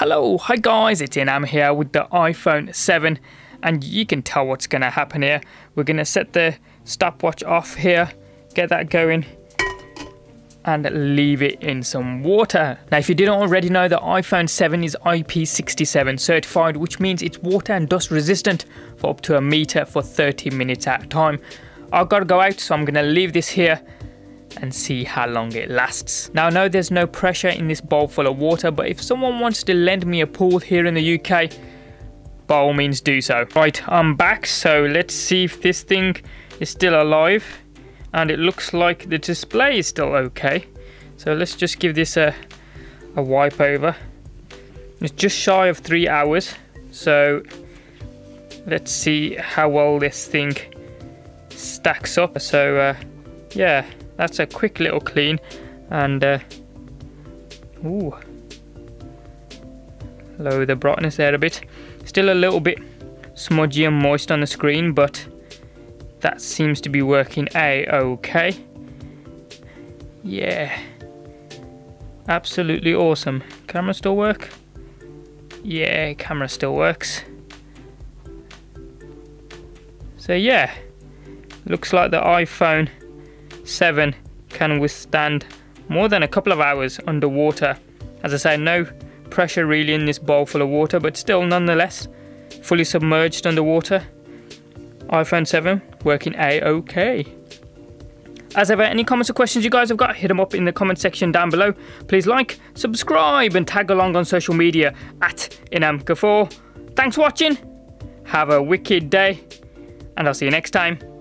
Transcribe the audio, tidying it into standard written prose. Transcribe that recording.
Hello, hi guys, it's Inam here with the iPhone 7, and you can tell what's going to happen here. We're going to set the stopwatch off here, get that going, and leave it in some water. Now, if you didn't already know, the iPhone 7 is IP67 certified, which means it's water and dust resistant for up to a meter for 30 minutes at a time. I've got to go out, so I'm going to leave this here and see how long it lasts. Now I know there's no pressure in this bowl full of water, but if someone wants to lend me a pool here in the UK, by all means do so. Right, I'm back, so let's see if this thing is still alive, and it looks like the display is still okay. So let's just give this a wipe over. It's just shy of 3 hours, so let's see how well this thing stacks up. So yeah, that's a quick little clean, and ooh, lower the brightness there a bit. Still a little bit smudgy and moist on the screen, but that seems to be working a-okay. Yeah, absolutely awesome. Camera still work? Yeah, camera still works. So yeah, looks like the iPhone 7 can withstand more than a couple of hours underwater. As I say, no pressure really in this bowl full of water, but still nonetheless fully submerged underwater. iPhone 7 working a-okay. As ever, any comments or questions you guys have got, hit them up in the comment section down below. Please like, subscribe and tag along on social media at inamka4. Thanks for watching, have a wicked day, and I'll see you next time.